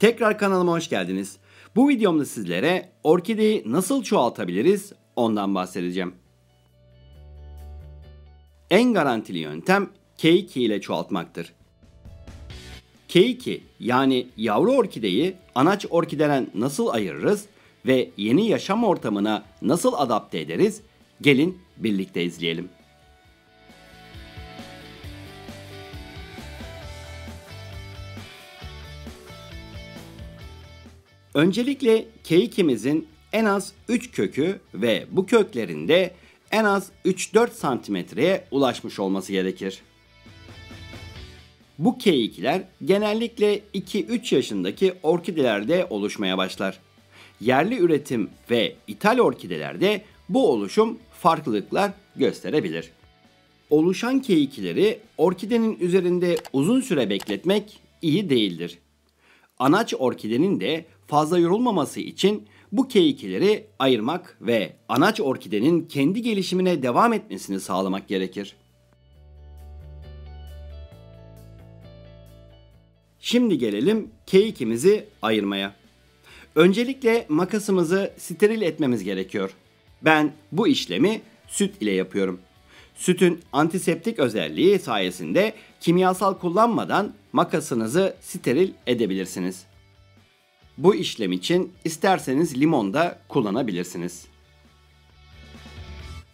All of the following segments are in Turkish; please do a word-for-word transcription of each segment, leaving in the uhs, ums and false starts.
Tekrar kanalıma hoş geldiniz. Bu videomda sizlere orkideyi nasıl çoğaltabiliriz ondan bahsedeceğim. En garantili yöntem Keiki ile çoğaltmaktır. Keiki yani yavru orkideyi anaç orkideden nasıl ayırırız ve yeni yaşam ortamına nasıl adapte ederiz? Gelin birlikte izleyelim. Öncelikle keikimizin en az üç kökü ve bu köklerinde en az üç dört santimetreye ulaşmış olması gerekir. Bu keikiler genellikle iki üç yaşındaki orkidelerde oluşmaya başlar. Yerli üretim ve ithal orkidelerde bu oluşum farklılıklar gösterebilir. Oluşan keikileri orkidenin üzerinde uzun süre bekletmek iyi değildir. Anaç orkidenin de fazla yorulmaması için bu keikileri ayırmak ve anaç orkidenin kendi gelişimine devam etmesini sağlamak gerekir. Şimdi gelelim keikimizi ayırmaya. Öncelikle makasımızı steril etmemiz gerekiyor. Ben bu işlemi süt ile yapıyorum. Sütün antiseptik özelliği sayesinde kimyasal kullanmadan makasınızı steril edebilirsiniz. Bu işlem için isterseniz limon da kullanabilirsiniz.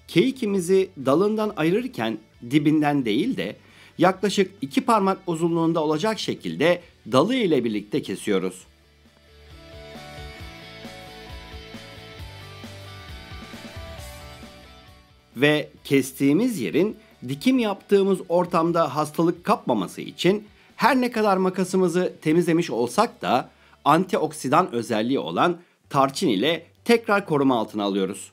Keikimizi dalından ayırırken dibinden değil de yaklaşık iki parmak uzunluğunda olacak şekilde dalı ile birlikte kesiyoruz. Ve kestiğimiz yerin dikim yaptığımız ortamda hastalık kapmaması için her ne kadar makasımızı temizlemiş olsak da antioksidan özelliği olan tarçın ile tekrar koruma altına alıyoruz.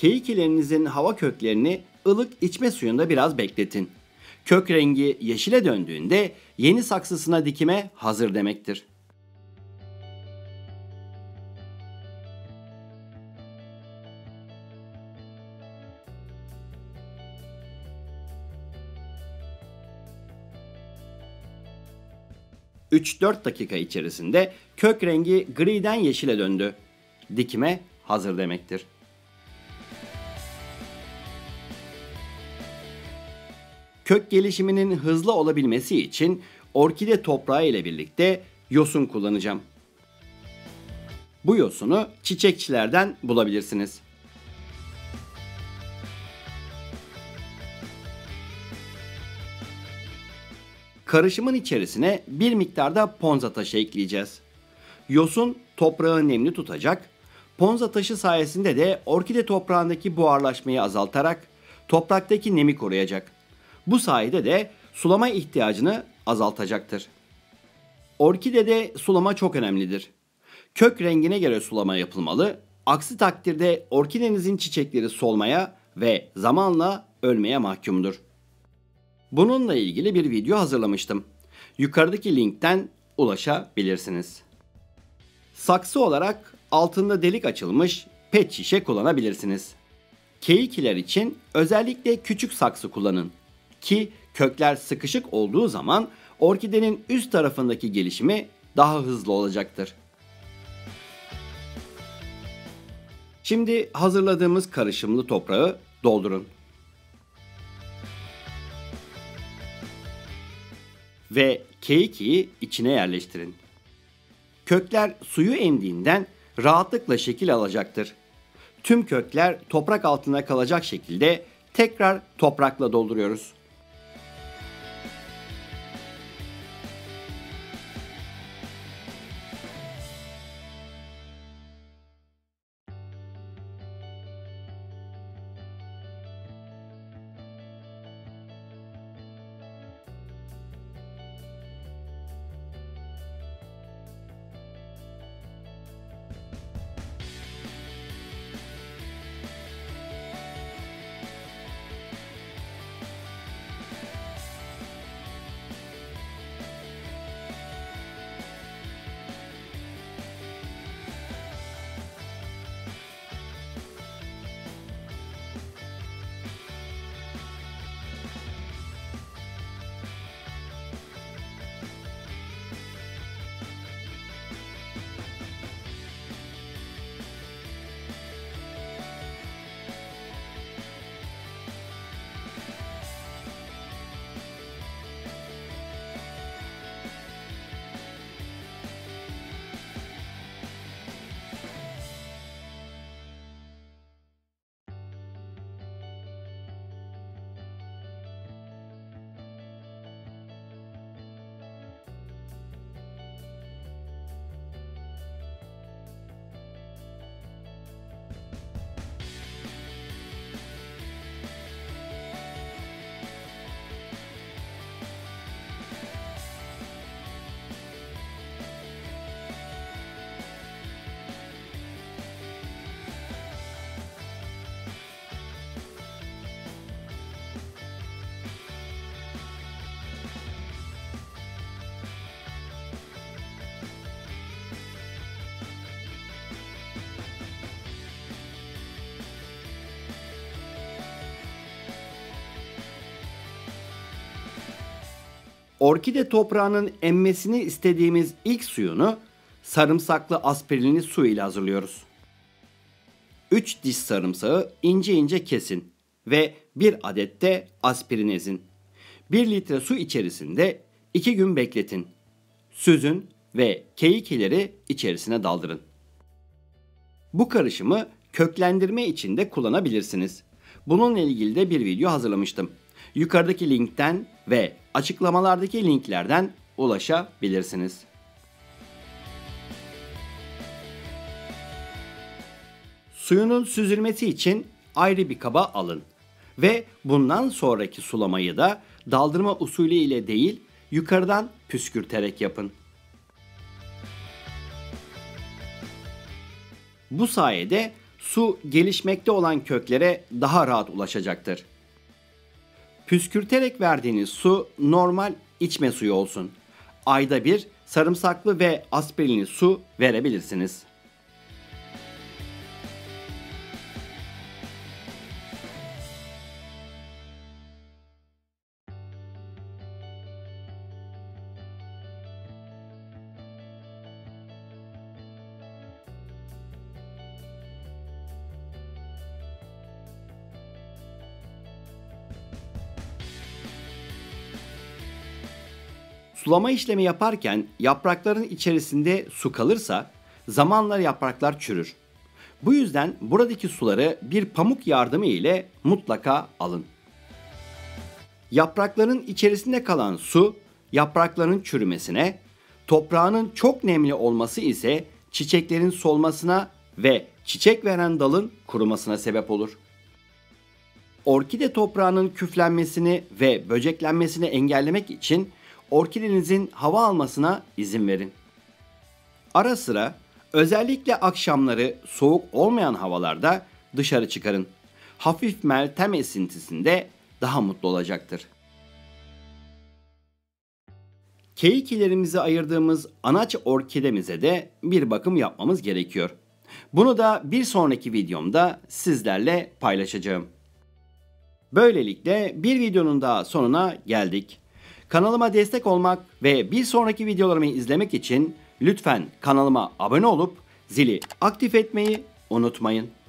Keikilerinizin hava köklerini ılık içme suyunda biraz bekletin. Kök rengi yeşile döndüğünde yeni saksısına dikime hazır demektir. üç dört dakika içerisinde kök rengi griden yeşile döndü. Dikime hazır demektir. Kök gelişiminin hızlı olabilmesi için orkide toprağı ile birlikte yosun kullanacağım. Bu yosunu çiçekçilerden bulabilirsiniz. Karışımın içerisine bir miktarda ponza taşı ekleyeceğiz. Yosun toprağı nemli tutacak. Ponza taşı sayesinde de orkide toprağındaki buharlaşmayı azaltarak topraktaki nemi koruyacak. Bu sayede de sulama ihtiyacını azaltacaktır. Orkidede sulama çok önemlidir. Kök rengine göre sulama yapılmalı. Aksi takdirde orkidenizin çiçekleri solmaya ve zamanla ölmeye mahkumdur. Bununla ilgili bir video hazırlamıştım. Yukarıdaki linkten ulaşabilirsiniz. Saksı olarak altında delik açılmış pet şişe kullanabilirsiniz. Keikiler için özellikle küçük saksı kullanın ki kökler sıkışık olduğu zaman orkidenin üst tarafındaki gelişimi daha hızlı olacaktır. Şimdi hazırladığımız karışımlı toprağı doldurun. Ve keikiyi içine yerleştirin. Kökler suyu emdiğinden rahatlıkla şekil alacaktır. Tüm kökler toprak altına kalacak şekilde tekrar toprakla dolduruyoruz. orkide toprağının emmesini istediğimiz ilk suyunu sarımsaklı aspirinli su ile hazırlıyoruz. üç diş sarımsağı ince ince kesin ve bir adet de aspirin ezin. bir litre su içerisinde iki gün bekletin. Süzün ve keikileri içerisine daldırın. Bu karışımı köklendirme için de kullanabilirsiniz. Bununla ilgili de bir video hazırlamıştım. Yukarıdaki linkten ve açıklamalardaki linklerden ulaşabilirsiniz. Suyunun süzülmesi için ayrı bir kaba alın ve bundan sonraki sulamayı da daldırma usulü ile değil, yukarıdan püskürterek yapın. Bu sayede su gelişmekte olan köklere daha rahat ulaşacaktır. Püskürterek verdiğiniz su normal içme suyu olsun. Ayda bir sarımsaklı ve aspirinli su verebilirsiniz. Sulama işlemi yaparken yaprakların içerisinde su kalırsa zamanla yapraklar çürür. Bu yüzden buradaki suları bir pamuk yardımı ile mutlaka alın. Yaprakların içerisinde kalan su yaprakların çürümesine, toprağının çok nemli olması ise çiçeklerin solmasına ve çiçek veren dalın kurumasına sebep olur. Orkide toprağının küflenmesini ve böceklenmesini engellemek için orkidenizin hava almasına izin verin. Ara sıra özellikle akşamları soğuk olmayan havalarda dışarı çıkarın. Hafif meltem esintisinde daha mutlu olacaktır. Keikilerimizi ayırdığımız anaç orkidemize de bir bakım yapmamız gerekiyor. Bunu da bir sonraki videomda sizlerle paylaşacağım. Böylelikle bir videonun daha sonuna geldik. Kanalıma destek olmak ve bir sonraki videolarımı izlemek için lütfen kanalıma abone olup zili aktif etmeyi unutmayın.